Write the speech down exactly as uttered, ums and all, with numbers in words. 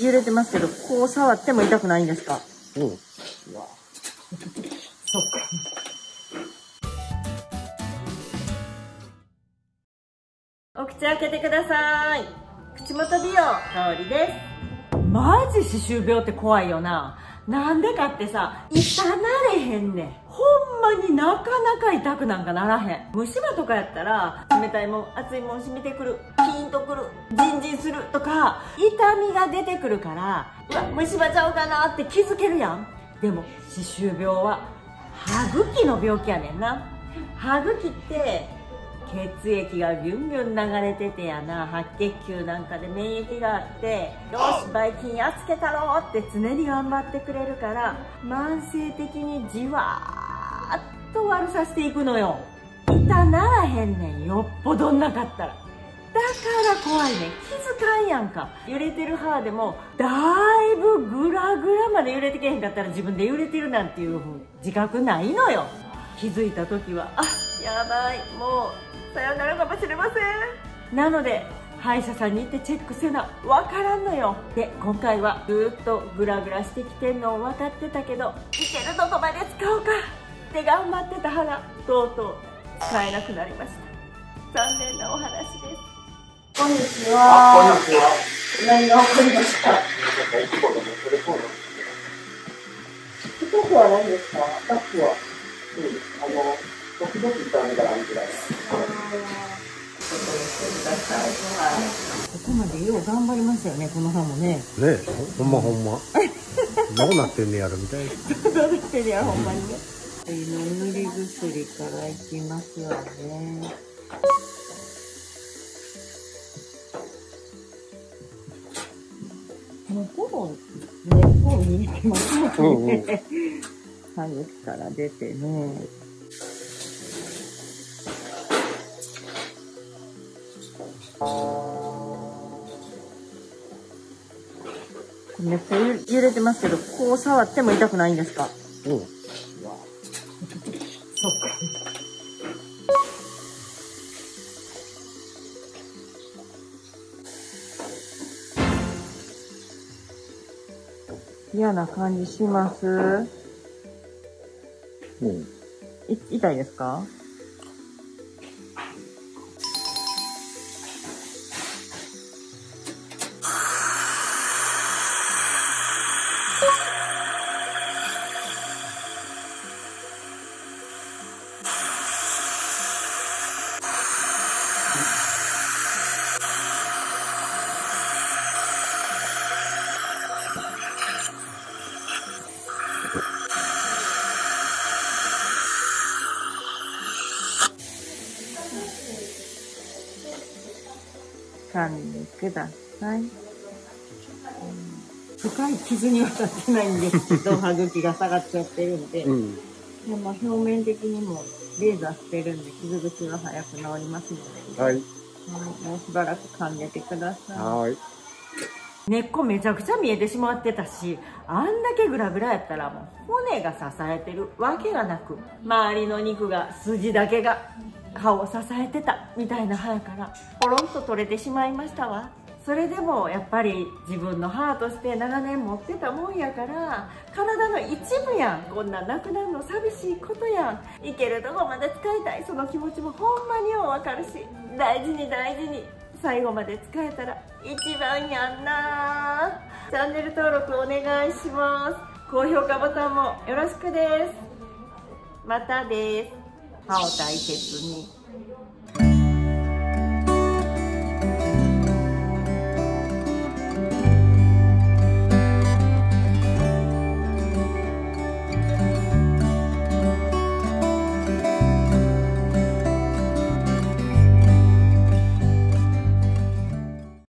揺れてますけど、こう触っても痛くないんですか？うん。うわ。そっか。お口開けてください。口元美容香りです。マジ歯周病って怖いよな。なんでかってさ、痛なれへんねん。ほんまになかなか痛くなんかならへん。虫歯とかやったら、冷たいもん、熱いもん染みてくる、ピーンとくる、ジンジンするとか、痛みが出てくるから、うわ、虫歯ちゃうかなって気づけるやん。でも、歯周病は、歯茎の病気やねんな。歯茎って、血液がビュンビュン流れててやな、白血球なんかで免疫があって、よしばい菌やっつけたろうって常に頑張ってくれるから、慢性的にじわーっと悪さしていくのよ。痛ならへんねん、よっぽどんなかったら。だから怖いねん、気づかんやんか。揺れてる歯でもだいぶグラグラまで揺れてけへんかったら、自分で揺れてるなんていう自覚ないのよ。気づいた時は、あ、やばい、もうさよならかもしれません。なので歯医者さんに行ってチェックせなわからんのよ。で、今回はずっとグラグラしてきてんのを分かってたけど、いけるとこまで使おうかって頑張ってた歯がとうとう使えなくなりました。残念なお話です。こんにちは。こんにちは。何が起こりました？一つは何ですか？二つは、うん、あのドキドキ痛みがあるぐらい。ここまでよう頑張りましたよね、この歯もね。ね、ほんまほんま。どうなってんねやろみたいな。どうなってんねやろ、ほんまにね。今塗り薬からいきますわね。もうほぼ根っこ見えてますね。うんうん、歯茎から出てね。めっちゃ揺れてますけど、こう触っても痛くないんですか？うん。うわ。そっか。嫌な感じします？うん。い、痛いですか？噛んでください。深い傷にはなってないんですけど、歯茎が下がっちゃってるんで、うん、でも表面的にもレーザーしてるんで、傷口は早く治りますので、はい、もうしばらく噛んでてください。はい、根っこめちゃくちゃ見えてしまってたし、あんだけグラグラやったらもう骨が支えてるわけがなく、周りの肉が、筋だけが歯を支えてたみたいな歯やからポロンと取れてしまいましたわ。それでもやっぱり自分の歯として長年持ってたもんやから、体の一部やん。こんななくなるの寂しいことやん。いけるとこまで使いたい、その気持ちもほんまにようわかるし、大事に大事に最後まで使えたら一番やんな。チャンネル登録お願いします。高評価ボタンもよろしくです。またです。歯を大切に。